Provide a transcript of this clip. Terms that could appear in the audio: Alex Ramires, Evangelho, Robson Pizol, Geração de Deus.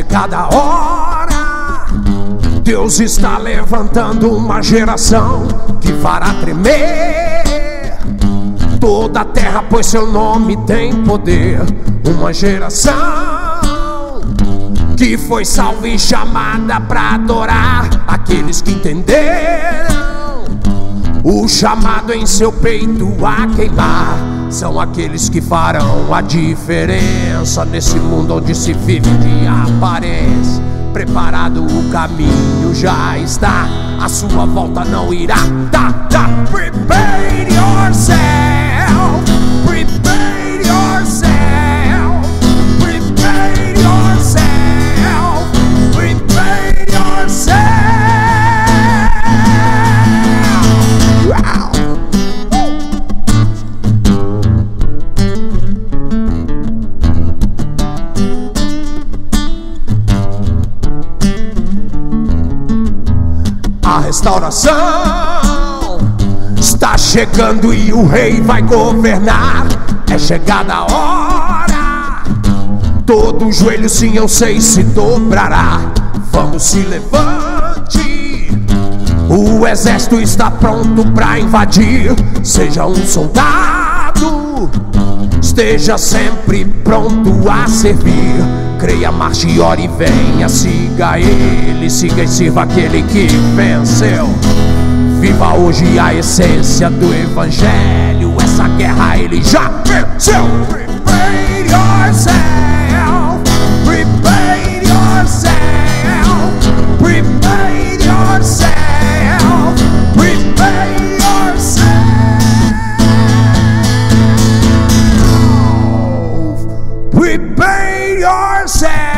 é cada hora. Deus está levantando uma geração que fará tremer toda a terra, pois seu nome tem poder. Uma geração que foi salva e chamada para adorar aqueles que entenderam o chamado em seu peito a queimar. São aqueles que farão a diferença nesse mundo onde se vive de aparência. Preparado o caminho já está, a sua volta não irá dar. Prepare yourself, prepare yourself, prepare yourself, prepare yourself. Wow. A restauração está chegando e o rei vai governar. É chegada a hora, todo joelho sim eu sei se dobrará. Vamos, se levante, o exército está pronto pra invadir. Seja um soldado, esteja sempre pronto a servir. Creia, marche e ore e venha, siga ele, siga e sirva aquele que venceu. Viva hoje a essência do evangelho, essa guerra ele já venceu. Prepare yourself, prepare yourself, prepare yourself, prepare yourself, prepare yourself.